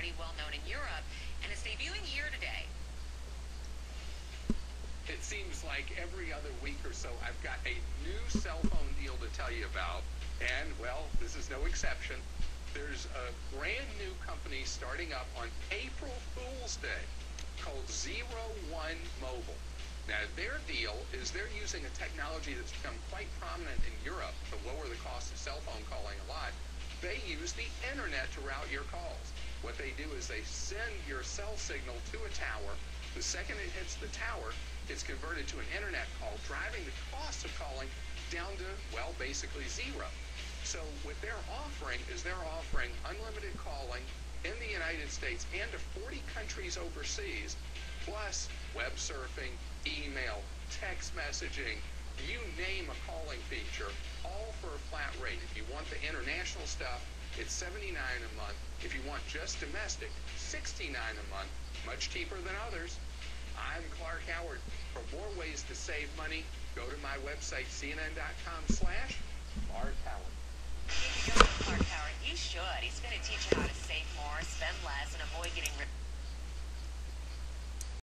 already well known in Europe, and it's debuting here today. It seems like every other week or so I've got a new cell phone deal to tell you about, and, well, this is no exception. There's a brand new company starting up on April Fool's Day called Zer01 Mobile. Now, their deal is they're using a technology that's become quite prominent in Europe to lower the cost of cell phone calling a lot. They use the internet to route your calls. What they do is they send your cell signal to a tower. The second it hits the tower, it's converted to an internet call, driving the cost of calling down to, well, basically zero. So what they're offering is they're offering unlimited calling in the United States and to 40 countries overseas, plus web surfing, email, text messaging, you name a calling feature, all for a flat rate. If you want the international stuff, it's $79 a month. If you want just domestic, $69 a month, much cheaper than others. I'm Clark Howard. For more ways to save money, go to my website, CNN.com/ClarkHoward. If you don't know Clark Howard, you should. He's going to teach you how to save more, spend less, and avoid getting ripped.